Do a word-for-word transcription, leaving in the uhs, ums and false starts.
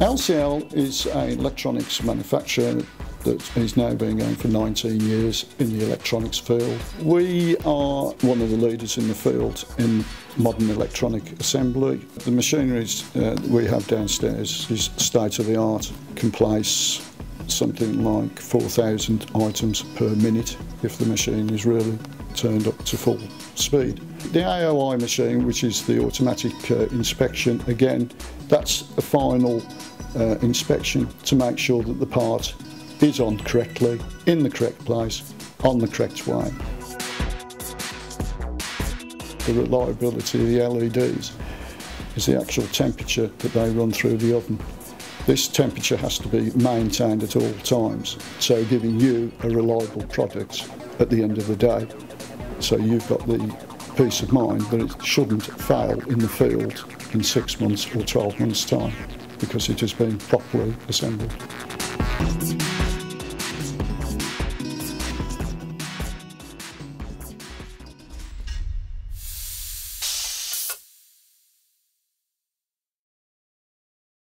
L C L is an electronics manufacturer that is now been going for nineteen years in the electronics field. We are one of the leaders in the field in modern electronic assembly. The machinery uh, we have downstairs is state-of-the-art, can place something like four thousand items per minute if the machine is really turned up to full speed. The A O I machine, which is the automatic uh, inspection, again, that's a final uh, inspection to make sure that the part is on correctly, in the correct place, on the correct way. The reliability of the L E Ds is the actual temperature that they run through the oven. This temperature has to be maintained at all times, so giving you a reliable product at the end of the day, so you've got the peace of mind that it shouldn't fail in the field in six months or twelve months' time because it has been properly assembled.